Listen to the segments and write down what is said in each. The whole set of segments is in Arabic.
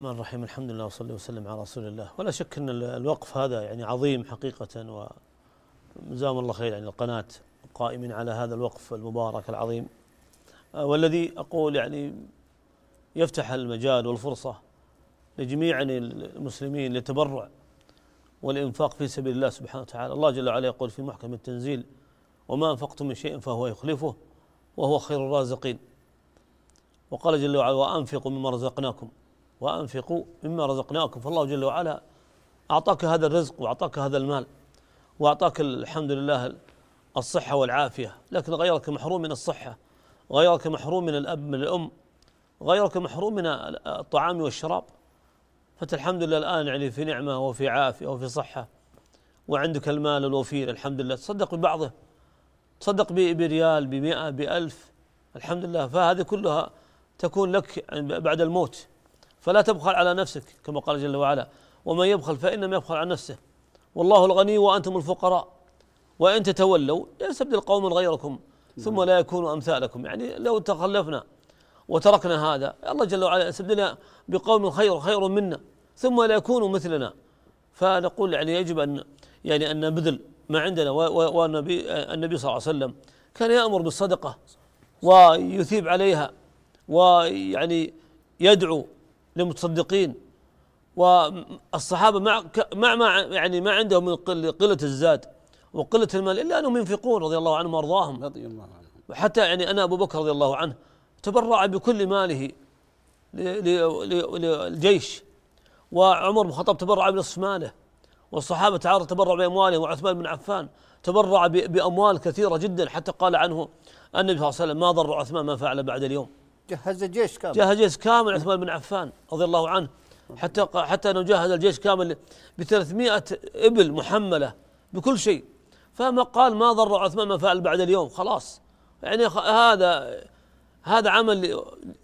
بسم الله الرحمن الرحيم، الحمد لله وصلى وسلم على رسول الله. ولا شك ان الوقف هذا يعني عظيم حقيقه، وجزاهم الله خير يعني القناه قائمين على هذا الوقف المبارك العظيم، والذي اقول يعني يفتح المجال والفرصه لجميع المسلمين للتبرع والانفاق في سبيل الله سبحانه وتعالى. الله جل وعلا يقول في محكم التنزيل: وما انفقتم من شيء فهو يخلفه وهو خير الرازقين. وقال جل وعلا: وانفقوا مما رزقناكم. وأنفقوا مما رزقناكم، فالله جل وعلا أعطاك هذا الرزق وأعطاك هذا المال وأعطاك الحمد لله الصحة والعافية، لكن غيرك محروم من الصحة، غيرك محروم من الأب من الأم، غيرك محروم من الطعام والشراب. فأنت الحمد لله الآن يعني في نعمة وفي عافية وفي صحة وعندك المال الوفير الحمد لله، تصدق ببعضه، تصدق بريال ب100 ب1000 الحمد لله، فهذه كلها تكون لك بعد الموت. فلا تبخل على نفسك كما قال جل وعلا: ومن يبخل فإنما يبخل عن نفسه والله الغني وأنتم الفقراء وإن تتولوا يستبدل قوما غيركم ثم لا يكونوا أمثالكم. يعني لو تخلفنا وتركنا هذا الله جل وعلا يستبدلنا بقوم خير منا ثم لا يكونوا مثلنا. فنقول يعني يجب أن يعني أن نبذل ما عندنا. والنبي صلى الله عليه وسلم كان يأمر بالصدقة ويثيب عليها ويعني يدعو للمتصدقين، والصحابه مع يعني ما عندهم من قله الزاد وقله المال الا انهم ينفقون رضي الله عنهم وارضاهم. حتى يعني انا ابو بكر رضي الله عنه تبرع بكل ماله للجيش، وعمر بن الخطاب تبرع بنصف ماله، والصحابه تعارض تبرع باموالهم، وعثمان بن عفان تبرع باموال كثيره جدا، حتى قال عنه النبي صلى الله عليه وسلم: ما ضر عثمان ما فعل بعد اليوم. جهز الجيش كامل، جهز جيش كامل عثمان بن عفان رضي الله عنه، حتى انه جهز الجيش كامل ب 300 ابل محمله بكل شيء. فما قال ما ضر عثمان ما فعل بعد اليوم، خلاص يعني هذا عمل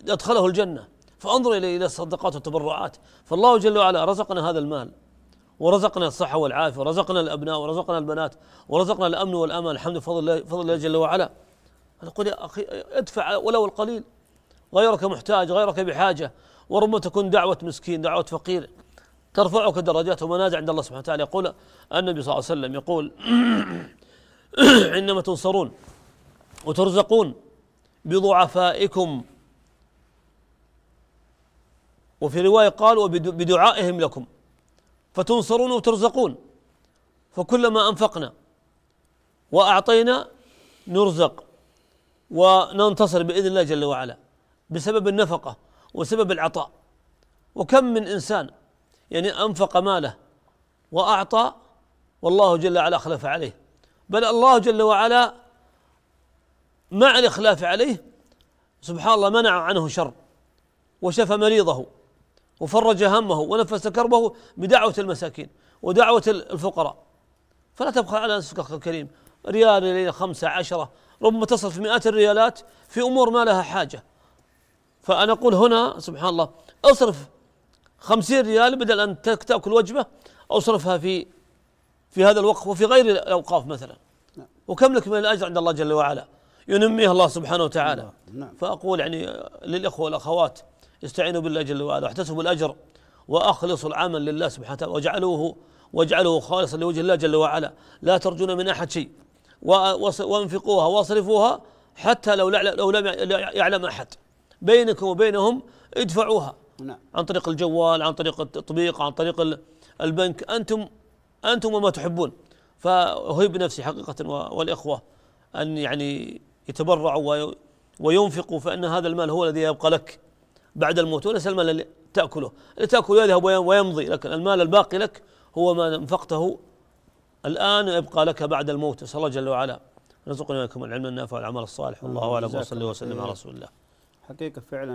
ادخله الجنه. فانظر الى الصدقات والتبرعات. فالله جل وعلا رزقنا هذا المال ورزقنا الصحه والعافيه ورزقنا الابناء ورزقنا البنات ورزقنا الامن والامان الحمد لله بفضل الله جل وعلا. نقول يا اخي ادفع ولو القليل، غيرك محتاج، غيرك بحاجة، وربما تكون دعوة مسكين، دعوة فقير ترفعك درجات ومنازل عند الله سبحانه وتعالى. يقول النبي صلى الله عليه وسلم يقول: إنما تنصرون وترزقون بضعفائكم، وفي رواية قال: وبدعائهم لكم، فتنصرون وترزقون، فكلما أنفقنا وأعطينا نرزق وننتصر بإذن الله جل وعلا بسبب النفقة وسبب العطاء. وكم من إنسان يعني أنفق ماله وأعطى والله جل وعلا أخلف عليه، بل الله جل وعلا مع الإخلاف عليه سبحان الله منع عنه شر وشفى مريضه وفرج همه ونفس كربه بدعوة المساكين ودعوة الفقراء. فلا تبخل على نفسك أخي الكريم، ريال إلى 5 10، ربما تصرف مئات الريالات في أمور ما لها حاجة. فأنا أقول هنا سبحان الله أصرف 50 ريال بدل أن تأكل وجبة، أصرفها في هذا الوقف وفي غير الأوقاف مثلا. وكم لك من الأجر عند الله جل وعلا ينميه الله سبحانه وتعالى. فأقول يعني للإخوة والأخوات: استعينوا بالله جل وعلا واحتسبوا الأجر وأخلصوا العمل لله سبحانه وتعالى، واجعلوه خالصا لوجه الله جل وعلا، لا ترجون من أحد شيء، وانفقوها واصرفوها حتى لو لم يعلم أحد، بينكم وبينهم ادفعوها عن طريق الجوال، عن طريق التطبيق، عن طريق البنك، أنتم وما تحبون. فأهيب نفسي حقيقة والإخوة أن يعني يتبرعوا وينفقوا، فإن هذا المال هو الذي يبقى لك بعد الموت، وليس المال اللي تأكله، اللي تأكله يذهب ويمضي، لكن المال الباقي لك هو ما أنفقته الآن يبقى لك بعد الموت. نسأل الله جل وعلا رزقنا وإياكم العلم النافع والعمل الصالح، والله أعلم، وصلى وسلم على رسول الله. حقيقة فعلا.